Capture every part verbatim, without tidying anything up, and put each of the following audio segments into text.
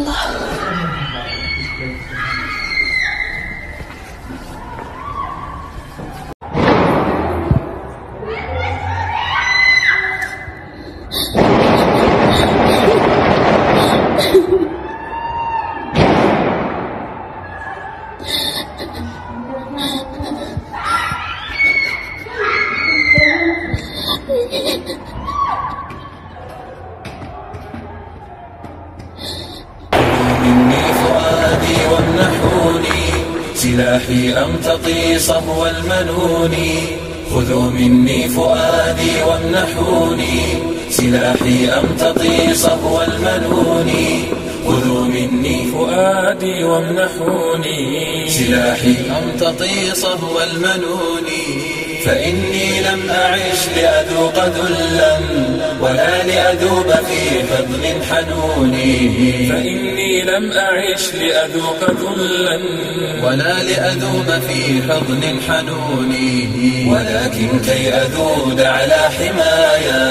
الله. سلاحي أمتقي صهو المنون، خذوا مني فؤادي وامنحوني. سلاحي أمتقي صهو المنون، خذوا مني فؤادي وامنحوني. سلاحي أمتقي صهو المنون، فإني لم أعش لأذوق ذلا ولا لأذوب في فضل حنوني. فإني لم أعش لأذوق ذلا ولا لأذوب في حضن حنوني، ولكن كي أذود على حمايا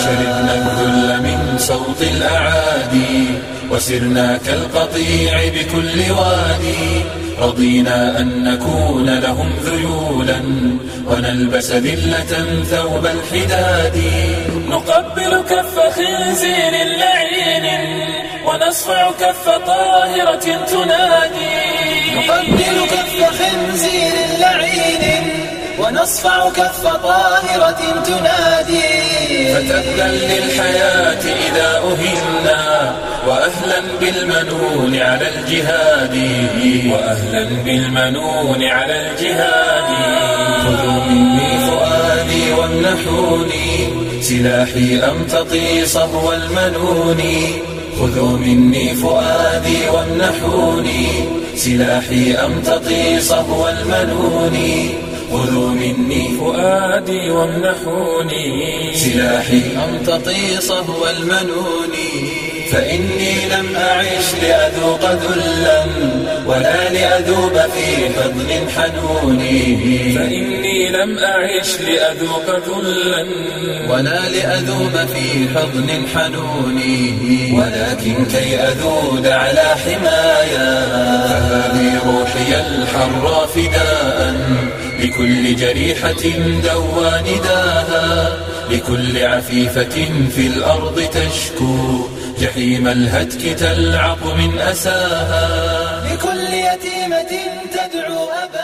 شربنا الذل من صوت الأعادي، وسرنا كالقطيع بكل وادي. رضينا أن نكون لهم ذيولا ونلبس ذلة ثوب الحداد. نقبل كف خنزير لعين ونصفع كف طاهرة تنادي. نقبل كف خنزير لعين ونصفع كف طاهرة تنادي. فتأبا للحياة إذا أهنا، وأهلا بالمنون على الجهاد، وأهلا بالمنون على الجهاد. خذوا مني فؤادي وامنحوني، سلاحي أمتطي صهو المنون. خذوا مني فؤادي وامنحوني، سلاحي أمتطي صهو المنون. خذوا مني فؤادي وامنحوني، سلاحي أمتطي صهو المنون. فإني لم أعش لأذوق ذلا ولا لأذوب في حضن حنوني. فإني لم أعش لأذوق ذلا ولا لأذوب في حضن حنوني، ولكن كي أذود على حمايا فهذه روحي الحرة فداء لكل جريحة دوى نداها، لكل عفيفة في الأرض تشكو جحيم الهتك تلعق من أساها، لكل يتيمة تدعو أباها.